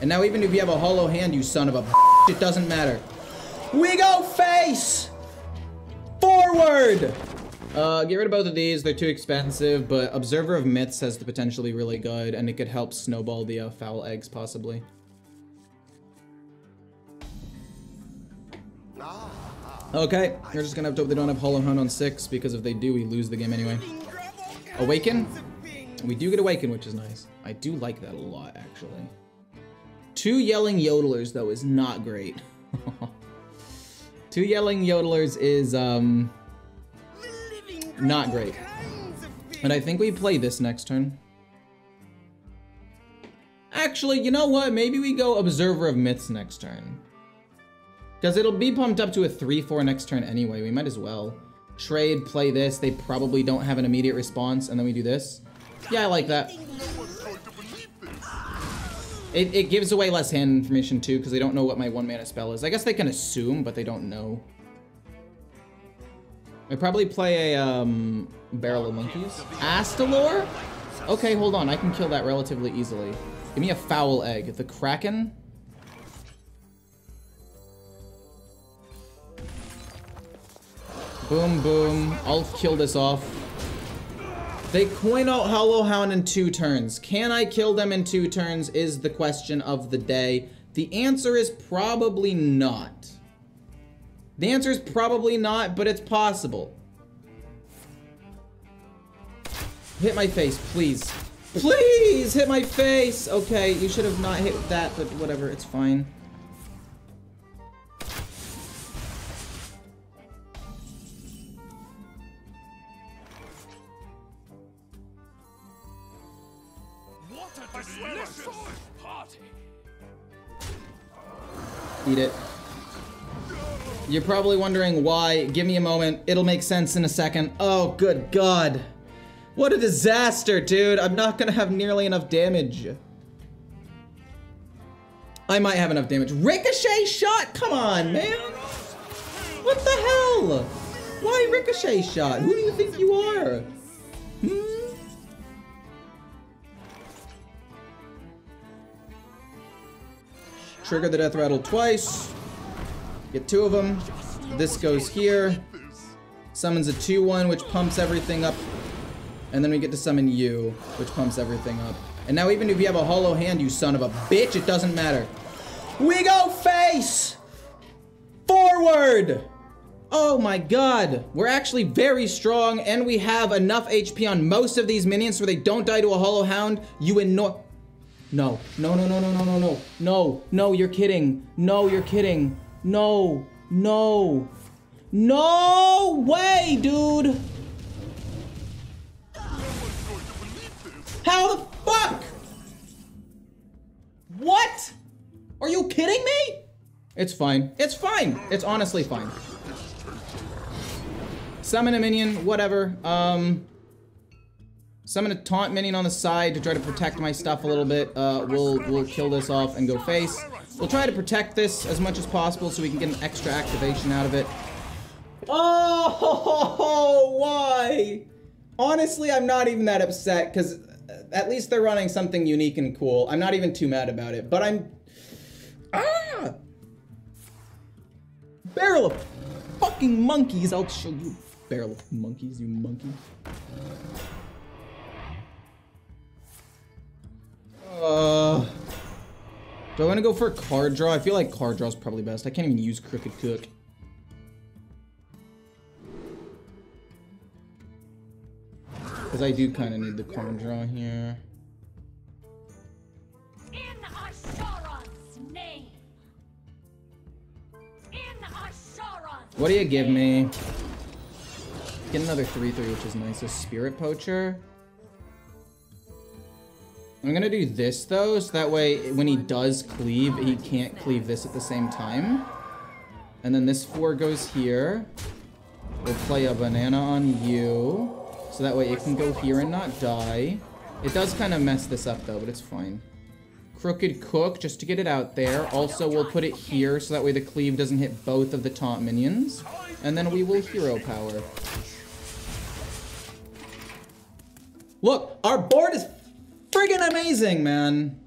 And now even if you have a hollow hand, you son of a bitch, it doesn't matter. We go face! Forward! Get rid of both of these. They're too expensive, but Observer of Myths has the potential to be really good, and it could help snowball the Foul Eggs, possibly. Okay, they're just gonna have to hope they don't have Hollow Hound on 6, because if they do, we lose the game anyway. Awaken? We do get Awaken, which is nice. I do like that a lot, actually. 2 Yelling Yodelers, though, is not great. 2 Yelling Yodelers is, not great. And I think we play this next turn. Actually, you know what? Maybe we go Observer of Myths next turn. Because it'll be pumped up to a 3-4 next turn anyway. We might as well. Trade, play this. They probably don't have an immediate response. And then we do this. Yeah, I like that. It gives away less hand information too, because they don't know what my 1-mana spell is. I guess they can assume, but they don't know. I probably play a Barrel of Monkeys. Astalor? Okay, hold on. I can kill that relatively easily. Give me a Foul Egg. The Kraken? Boom, boom. I'll kill this off. They coin out Hollow Hound in 2 turns. Can I kill them in 2 turns is the question of the day. The answer is probably not. The answer is probably not, but it's possible. Hit my face, please. Please hit my face! Okay, you should have not hit that, but whatever, it's fine. Eat it. You're probably wondering why. Give me a moment. It'll make sense in a second. Oh, good God. What a disaster, dude. I'm not gonna have nearly enough damage. I might have enough damage. Ricochet shot! Come on, man. What the hell? Why ricochet shot? Who do you think you are? Trigger the death rattle twice. Get 2 of them. This goes here. Summons a 2-1, which pumps everything up. And then we get to summon you, which pumps everything up. And now even if you have a hollow hand, you son of a bitch, it doesn't matter. We go face! Forward! Oh my God. We're actually very strong, and we have enough HP on most of these minions where they don't die to a hollow hound. You ignore... No, no, no, no, no, no, no, no, no, no, you're kidding. No, you're kidding. No, no, no way, dude. How the fuck? What? Are you kidding me? It's fine. It's fine. It's honestly fine. Summon a minion, whatever. Summon a taunt minion on the side to try to protect my stuff a little bit. We'll kill this off and go face. We'll try to protect this as much as possible so we can get an extra activation out of it. Oh, why? Honestly, I'm not even that upset because at least they're running something unique and cool. I'm not even too mad about it, but I'm... Ah! Barrel of fucking monkeys. I'll show you. Barrel of monkeys, you monkey. Do I want to go for a card draw? I feel like card draw is probably best. I can't even use Crooked Cook. Because I do kind of need the card draw here. In Asharon's name. In Asharon's what do you give me? Get another 3-3, which is nice. A Spirit Poacher. I'm gonna do this though, so that way when he does cleave, he can't cleave this at the same time. And then this 4 goes here. We'll play a banana on you, so that way it can go here and not die. It does kind of mess this up though, but it's fine. Crooked Cook, just to get it out there. Also, we'll put it here, so that way the cleave doesn't hit both of the taunt minions. And then we will hero power. Look, our board is friggin' amazing, man.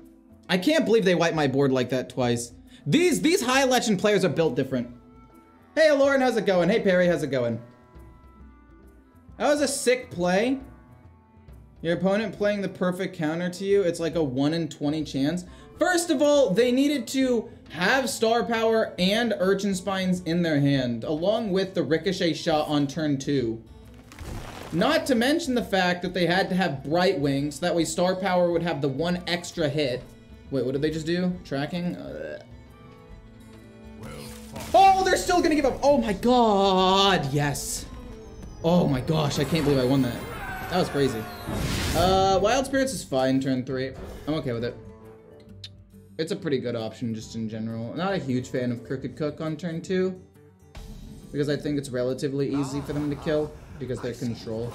I can't believe they wiped my board like that twice. These high legend players are built different. Hey, Lauren, how's it going? Hey, Perry, how's it going? That was a sick play. Your opponent playing the perfect counter to you. It's like a 1 in 20 chance. First of all, they needed to have Star Power and Urchin Spines in their hand, along with the Ricochet shot on turn 2. Not to mention the fact that they had to have Bright Wings, so that way Star Power would have the one extra hit. Wait, what did they just do? Tracking? Oh, they're still gonna give up. Oh my god, yes. Oh my gosh, I can't believe I won that. That was crazy. Wild Spirits is fine, turn 3. I'm okay with it. It's a pretty good option just in general. Not a huge fan of Crooked Cook on turn 2, because I think it's relatively easy for them to kill because they're control.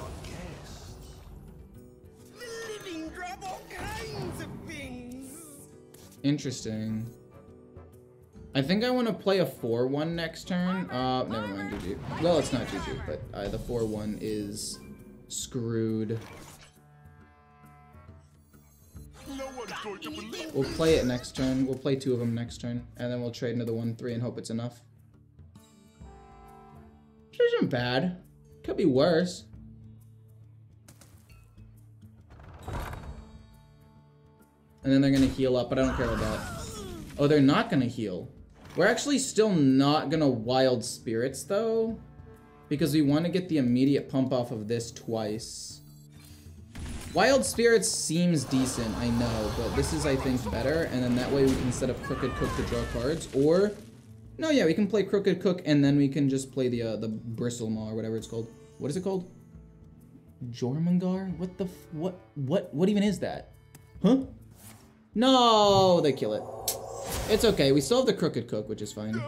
Interesting. I think I want to play a 4-1 next turn. Never mind, GG. Well, it's not GG, but the 4-1 is screwed. We'll play it next turn. We'll play two of them next turn, and then we'll trade another 1-3 and hope it's enough. Which isn't bad. Could be worse. And then they're gonna heal up, but I don't care about that. Oh, they're not gonna heal. We're actually still not gonna Wild Spirits, though, because we want to get the immediate pump off of this twice. Wild Spirits seems decent, I know, but this is, I think, better, and then that way we can set up Crooked Cook to draw cards, or... No, yeah, we can play Crooked Cook, and then we can just play the Bristle Maw, or whatever it's called. What is it called? Jormungar? What the f... What even is that? Huh? No! They kill it. It's okay, we still have the Crooked Cook, which is fine.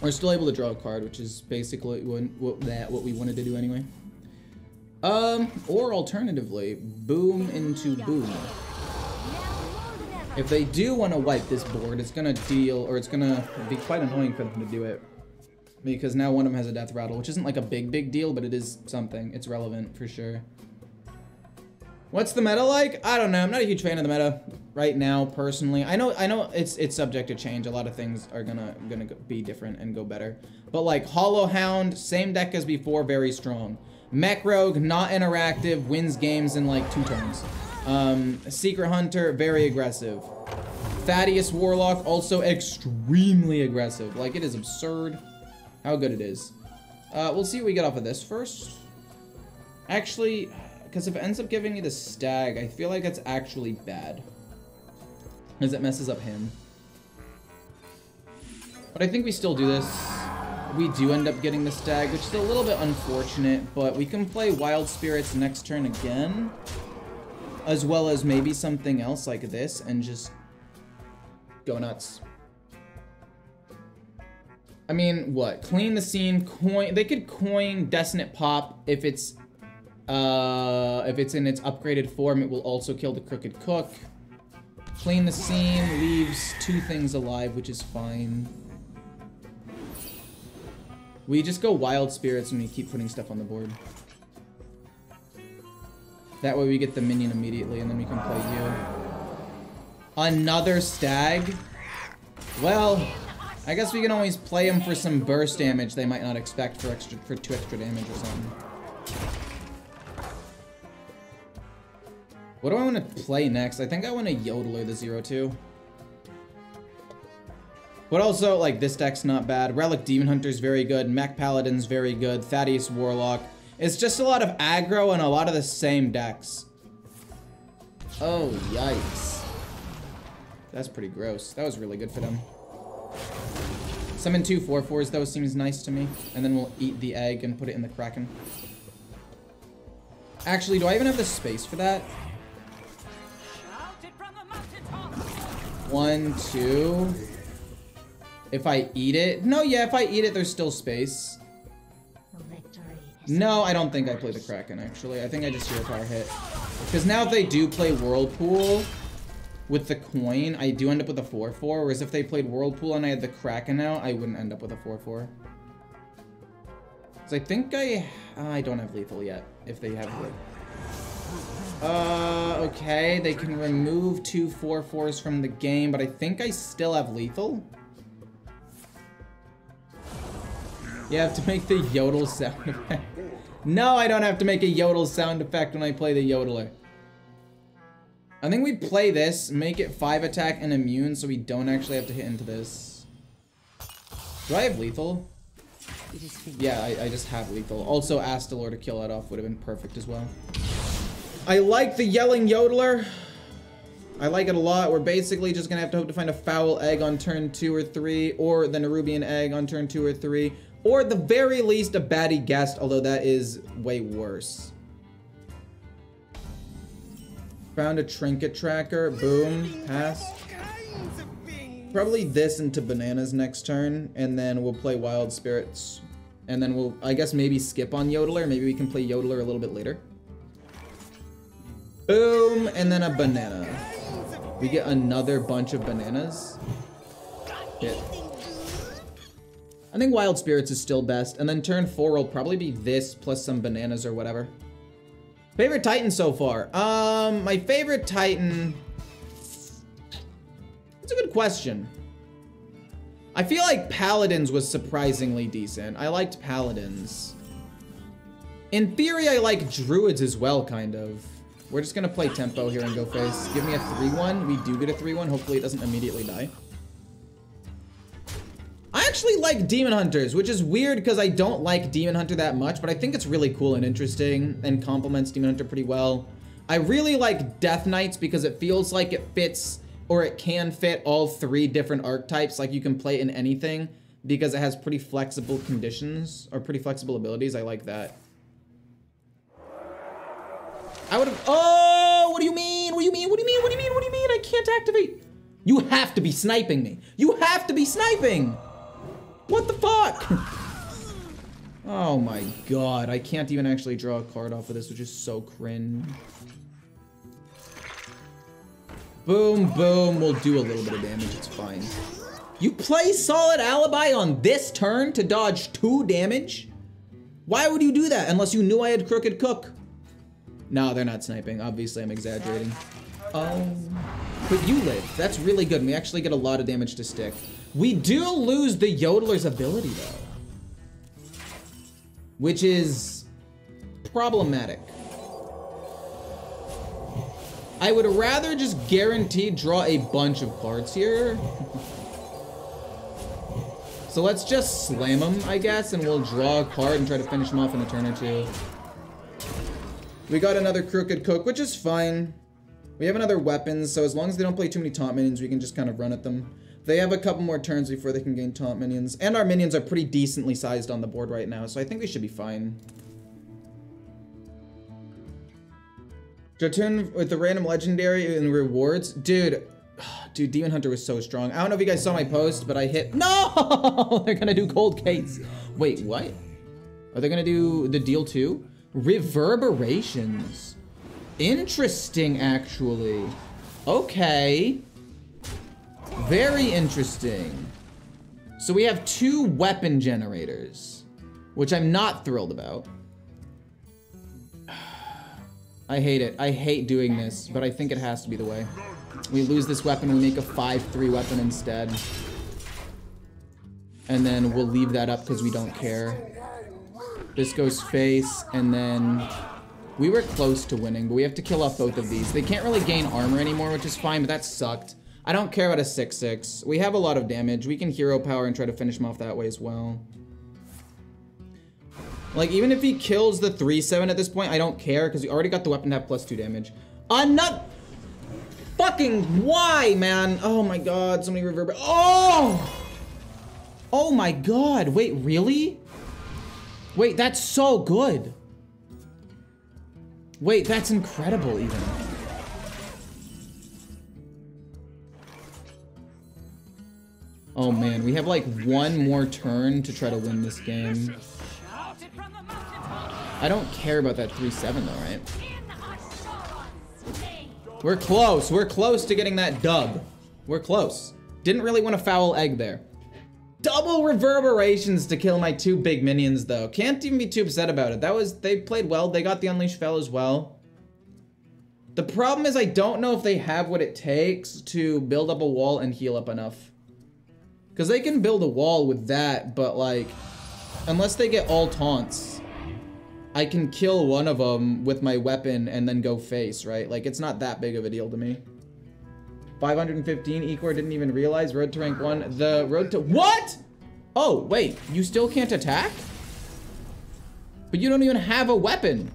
We're still able to draw a card, which is basically what we wanted to do anyway. Or alternatively, boom into boom. If they do want to wipe this board, it's gonna deal, or it's gonna be quite annoying for them to do it, because now one of them has a death rattle, which isn't like a big deal, but it is something. It's relevant for sure. What's the meta like? I don't know. I'm not a huge fan of the meta right now, personally. I know it's subject to change. A lot of things are gonna be different and go better. But like Hollow Hound, same deck as before, very strong. Mech Rogue, not interactive, wins games in like 2 turns. Secret Hunter, very aggressive. Thaddeus Warlock, also extremely aggressive. Like, it is absurd how good it is. We'll see what we get off of this first. Actually, because if it ends up giving me the stag, I feel like it's actually bad, because it messes up him. But I think we still do this. We do end up getting the stag, which is a little bit unfortunate, but we can play Wild Spirits next turn again, as well as maybe something else like this, and just go nuts. I mean, what? Clean the Scene, coin. They could coin Destinate Pop if it's in its upgraded form. It will also kill the Crooked Cook. Clean the Scene leaves 2 things alive, which is fine. We just go Wild Spirits and we keep putting stuff on the board. That way we get the minion immediately, and then we can play you. Another stag? Well, I guess we can always play him for some burst damage they might not expect for 2 extra damage or something. What do I want to play next? I think I want to Yodeler the 0-2. But also, like, this deck's not bad. Relic Demon Hunter's very good. Mech Paladin's very good. Thaddeus Warlock. It's just a lot of aggro and a lot of the same decks. Oh, yikes. That's pretty gross. That was really good for them. Summon 2/4/4s, though, seems nice to me. And then we'll eat the egg and put it in the Kraken. Actually, do I even have the space for that? 1, 2... If I eat it? No, yeah, if I eat it, there's still space. No, I don't think I play the Kraken, actually. I think I just Hero Power hit. Because now if they do play Whirlpool with the coin, I do end up with a 4-4. Whereas if they played Whirlpool and I had the Kraken out, I wouldn't end up with a 4-4. So I think I don't have lethal yet, if they have it. Okay, they can remove 2/4/4s from the game, but I think I still have lethal. You have to make the yodel sound effect. No, I don't have to make a yodel sound effect when I play the yodeler. I think we play this, make it 5 attack and immune so we don't actually have to hit into this. Do I have lethal? Yeah, I just have lethal. Also, Astalor to kill that off would have been perfect as well. I like the Yelling Yodeler. I like it a lot. We're basically just gonna have to hope to find a Foul Egg on turn 2 or 3, or the Nerubian Egg on turn 2 or 3, or at the very least a Baddie Guest, although that is way worse. Found a Trinket Tracker. Boom. Pass. Probably this into Bananas next turn, and then we'll play Wild Spirits. And then we'll, I guess, maybe skip on Yodeler. Maybe we can play Yodeler a little bit later. Boom, and then a banana. We get another bunch of bananas. Hit. I think Wild Spirits is still best, and then turn 4 will probably be this plus some bananas or whatever. Favorite Titan so far? My favorite Titan... That's a good question. I feel like Paladins was surprisingly decent. I liked Paladins. In theory, I like Druids as well, kind of. We're just gonna play tempo here and go face. Give me a 3-1. We do get a 3-1. Hopefully it doesn't immediately die. I actually like Demon Hunters, which is weird because I don't like Demon Hunter that much, but I think it's really cool and interesting and complements Demon Hunter pretty well. I really like Death Knights because it feels like it fits, or it can fit, all 3 different archetypes. Like, you can play in anything because it has pretty flexible conditions or pretty flexible abilities. I like that. I would've- Oh, what do you mean? What do you mean? What do you mean? What do you mean? What do you mean? I can't activate. You have to be sniping me. You have to be sniping. What the fuck? Oh my god. I can't even actually draw a card off of this, which is so cringe. Boom, boom. We'll do a little bit of damage. It's fine. You play Solid Alibi on this turn to dodge 2 damage? Why would you do that unless you knew I had Crooked Cook? No, they're not sniping. Obviously, I'm exaggerating. Oh, but you live. That's really good. We actually get a lot of damage to stick. We do lose the Yodeler's ability, though, which is problematic. I would rather just guarantee draw a bunch of cards here. So let's just slam them, I guess, and we'll draw a card and try to finish them off in a turn or 2. We got another Crooked Cook, which is fine. We have another weapons, so as long as they don't play too many taunt minions, we can just kind of run at them. They have a couple more turns before they can gain taunt minions, and our minions are pretty decently sized on the board right now, so I think we should be fine. Jotun with the random legendary and rewards. Dude, Demon Hunter was so strong. I don't know if you guys saw my post, but I hit- No! They're gonna do Cold Case. Wait, what? Are they gonna do the deal too? Reverberations. Interesting, actually. Okay. Very interesting. So we have 2 weapon generators, which I'm not thrilled about. I hate it. I hate doing this, but I think it has to be the way. We lose this weapon, we make a 5-3 weapon instead. And then we'll leave that up because we don't care. This goes face, and then we were close to winning, but we have to kill off both of these. They can't really gain armor anymore, which is fine, but that sucked. I don't care about a 6-6. We have a lot of damage. We can hero power and try to finish him off that way as well. Like, even if he kills the 3-7 at this point, I don't care, because we already got the weapon to have +2 damage. Another fucking why, man? Oh my god, so many reverber. Oh! Oh my god, wait, really? Wait, that's so good. Wait, that's incredible even. Oh man, we have like 1 more turn to try to win this game. I don't care about that 3-7 though, right? We're close to getting that dub. We're close. Didn't really want a Foul Egg there. Double reverberations to kill my 2 big minions, though. Can't even be too upset about it. That was, they played well. They got the Unleash Fel as well. The problem is I don't know if they have what it takes to build up a wall and heal up enough. Because they can build a wall with that, but like, unless they get all taunts, I can kill one of them with my weapon and then go face, right? Like, it's not that big of a deal to me. 515, Ecor didn't even realize. Road to rank 1, the road to— what? Oh, wait, you still can't attack? But you don't even have a weapon.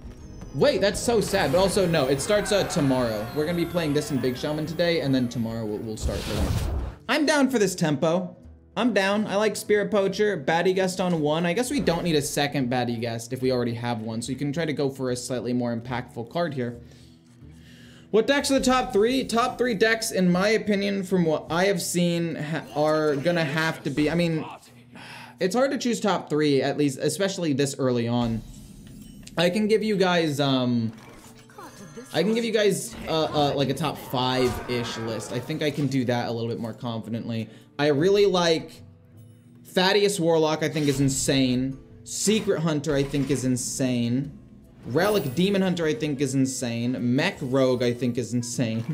Wait, that's so sad, but also no, it starts tomorrow. We're gonna be playing this in Big Shaman today, and then tomorrow we'll start the one. I'm down for this tempo. I'm down. I like Spirit Poacher, Baddie Guest on 1. I guess we don't need a second Baddie Guest if we already have one, so you can try to go for a slightly more impactful card here. What decks are the top three? Top three decks, in my opinion, from what I have seen, are gonna have to be— I mean, it's hard to choose top three, at least, especially this early on. I can give you guys, like a top 5-ish list. I think I can do that a little bit more confidently. I really like Thaddeus Warlock, I think is insane. Secret Hunter, I think is insane. Relic Demon Hunter, I think is insane. Mech Rogue, I think is insane.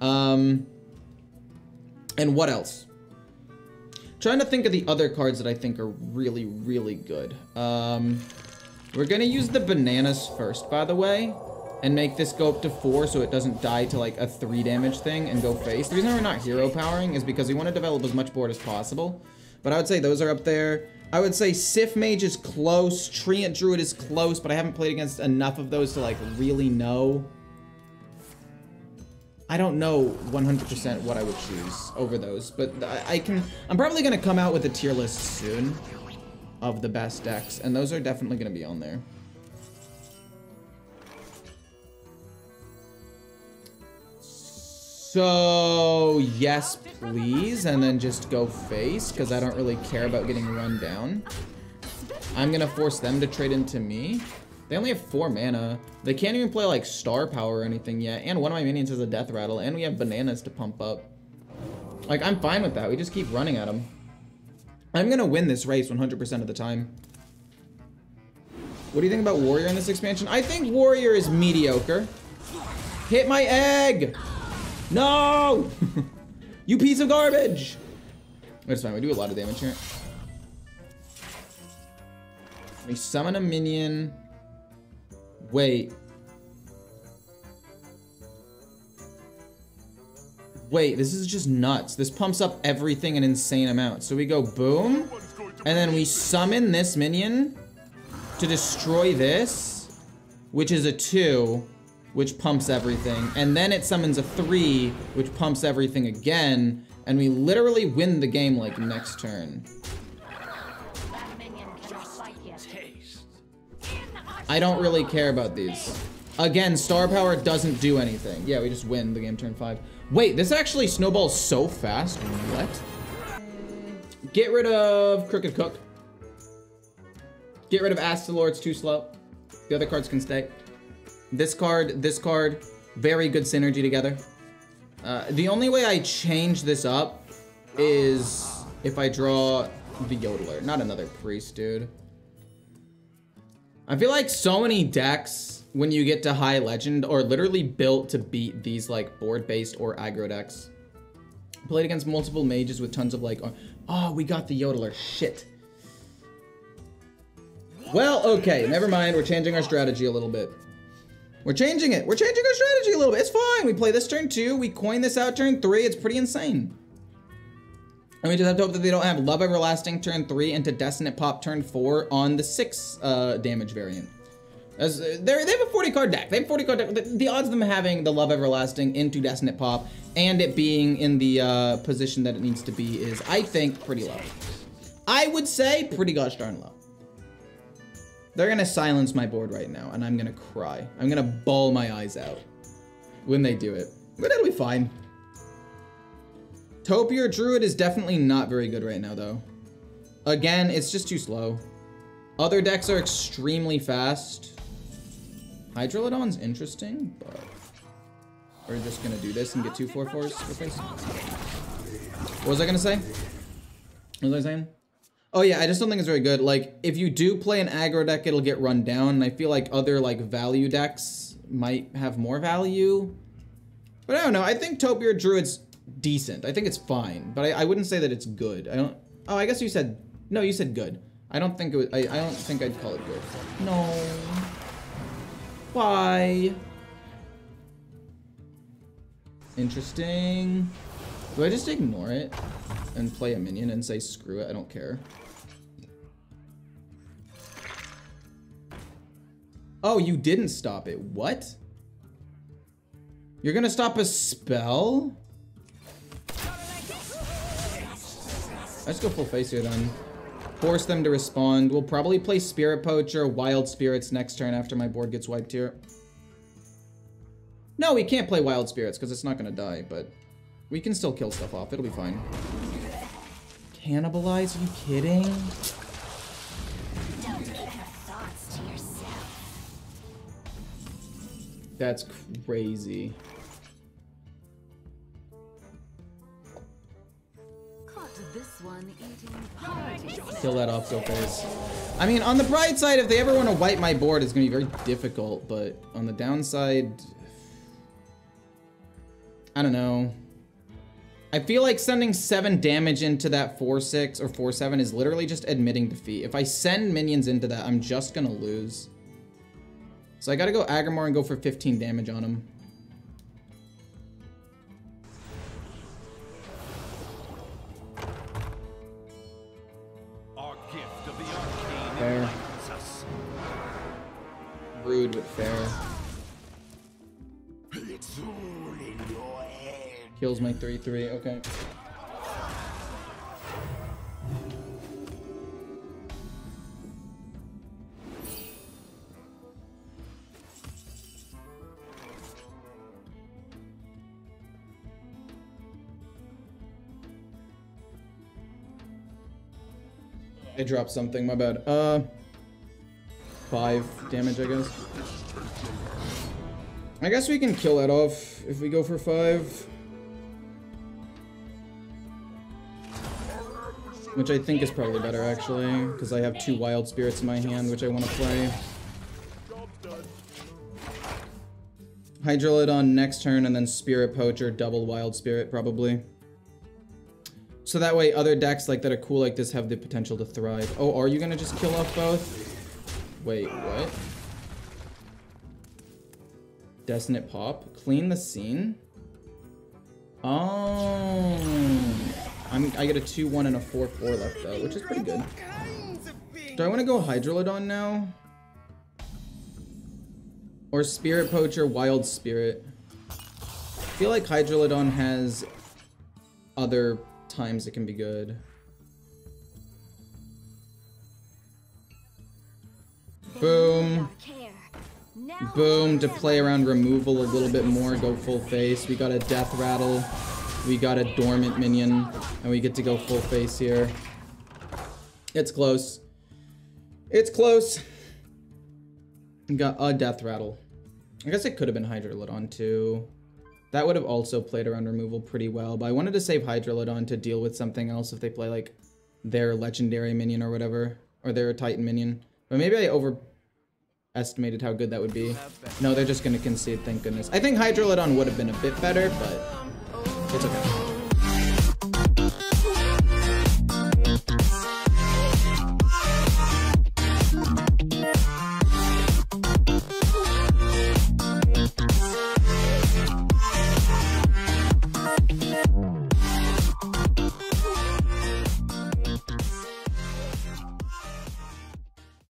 And what else? Trying to think of the other cards that I think are really, really good. We're gonna use the bananas first, by the way, and make this go up to 4 so it doesn't die to like a 3 damage thing and go face. The reason we're not hero powering is because we want to develop as much board as possible, but I would say those are up there. I would say Sif Mage is close, Treant Druid is close, but I haven't played against enough of those to like really know. I don't know 100% what I would choose over those, but I'm probably gonna come out with a tier list soon of the best decks, and those are definitely gonna be on there. So, yes please, and then just go face, because I don't really care about getting run down. I'm gonna force them to trade into me. They only have 4 mana. They can't even play like Star Power or anything yet, and one of my minions has a death rattle, and we have bananas to pump up. Like, I'm fine with that, we just keep running at them. I'm gonna win this race 100% of the time. What do you think about Warrior in this expansion? I think Warrior is mediocre. Hit my egg! No! You piece of garbage! It's fine, we do a lot of damage here. We summon a minion. Wait. Wait, this is just nuts. This pumps up everything an insane amount. So we go boom, and then we summon this minion to destroy this, which is a 2, which pumps everything. And then it summons a 3, which pumps everything again. And we literally win the game like next turn. I don't really care about these. Again, Star Power doesn't do anything. Yeah, we just win the game turn 5. Wait, this actually snowballs so fast. What? Get rid of Crooked Cook. Get rid of Astalor, it's too slow. The other cards can stay. This card, very good synergy together. The only way I change this up is if I draw the Yodeler. Not another priest, dude. I feel like so many decks, when you get to high legend, are literally built to beat these like board-based or aggro decks. Played against multiple mages with tons of like, oh, we got the Yodeler, shit. Well, okay, never mind, we're changing our strategy a little bit. We're changing it, we're changing our strategy a little bit, it's fine. We play this turn 2, we coin this out turn 3, it's pretty insane. And we just have to hope that they don't have Love Everlasting turn 3 into Destinate Pop turn 4 on the 6 damage variant. As, they have a 40-card deck. They have a 40-card deck. The odds of them having the Love Everlasting into Destinate Pop and it being in the position that it needs to be is, I think, pretty low. I would say pretty gosh darn low. They're going to silence my board right now, and I'm going to cry. I'm going to bawl my eyes out when they do it. But it'll be fine. Topiary Druid is definitely not very good right now, though. Again, it's just too slow. Other decks are extremely fast. Hydrolodon's interesting, but we're just gonna do this and get 2/4/4s for face. What was I gonna say? What was I saying? Oh yeah, I just don't think it's very good. Like, if you do play an aggro deck, it'll get run down, and I feel like other like value decks might have more value. But I don't know. I think Toadbeard Druid's decent. I think it's fine, but I wouldn't say that it's good. I don't. Oh, I guess you said no. You said good. I don't think it was. I don't think I'd call it good. No. Why? Interesting. Do I just ignore it and play a minion and say screw it? I don't care. Oh, you didn't stop it. What? You're gonna stop a spell? Let's go full face here then. Force them to respond. We'll probably play Spirit Poacher, Wild Spirits next turn after my board gets wiped here. No, we can't play Wild Spirits because it's not gonna die, but we can still kill stuff off. It'll be fine. Cannibalize? Are you kidding? Don't keep your thoughts to yourself. That's crazy. Kill that off, go face. I mean, on the bright side, if they ever want to wipe my board, it's going to be very difficult, but on the downside, I don't know. I feel like sending 7 damage into that 4-6 or 4-7 is literally just admitting defeat. If I send minions into that, I'm just going to lose. So I got to go Aggramor and go for 15 damage on him. Fair. Rude, but fair. Kills my 3-3, okay. I dropped something, my bad. 5 damage, I guess. I guess we can kill that off if we go for 5. Which I think is probably better, actually, because I have 2 Wild Spirits in my hand, which I want to play. Hydrolid on next turn, and then Spirit Poacher, double Wild Spirit, probably. So that way other decks like that are cool like this have the potential to thrive. Oh, are you gonna just kill off both? Wait, what? Destinate Pop? Clean the Scene? Oh. I get a 2-1 and a 4-4 left though, which is pretty good. Do I want to go Hydrolodon now? Or Spirit Poacher, Wild Spirit? I feel like Hydrolodon has other times it can be good. Boom. Boom to play around removal a little bit more, go full face. We got a death rattle. We got a dormant minion. And we get to go full face here. It's close. It's close. We got a death rattle. I guess it could have been Hydrolodon too. That would have also played around removal pretty well, but I wanted to save Hydrolodon to deal with something else if they play, like, their legendary minion or whatever, or their Titan minion. But maybe I overestimated how good that would be. No, they're just going to concede, thank goodness. I think Hydrolodon would have been a bit better, but it's okay.